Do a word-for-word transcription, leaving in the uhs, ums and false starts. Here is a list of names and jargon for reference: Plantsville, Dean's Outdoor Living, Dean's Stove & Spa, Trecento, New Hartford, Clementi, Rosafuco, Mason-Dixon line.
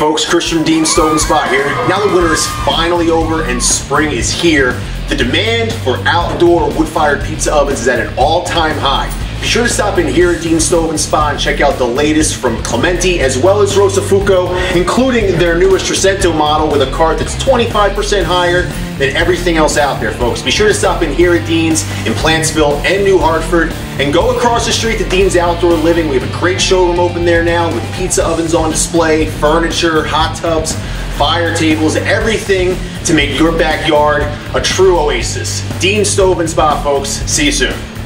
folks, Christian from Dean's Stove and Spa here. Now that winter is finally over and spring is here, the demand for outdoor wood-fired pizza ovens is at an all-time high. Be sure to stop in here at Dean's Stove and Spa and check out the latest from Clementi as well as Rosafuco, including their newest Trecento model with a cart that's twenty-five percent higher than everything else out there, folks. Be sure to stop in here at Dean's in Plantsville and New Hartford, and go across the street to Dean's Outdoor Living. We have a great showroom open there now with pizza ovens on display, furniture, hot tubs, fire tables, everything to make your backyard a true oasis. Dean's Stove and Spa, folks. See you soon.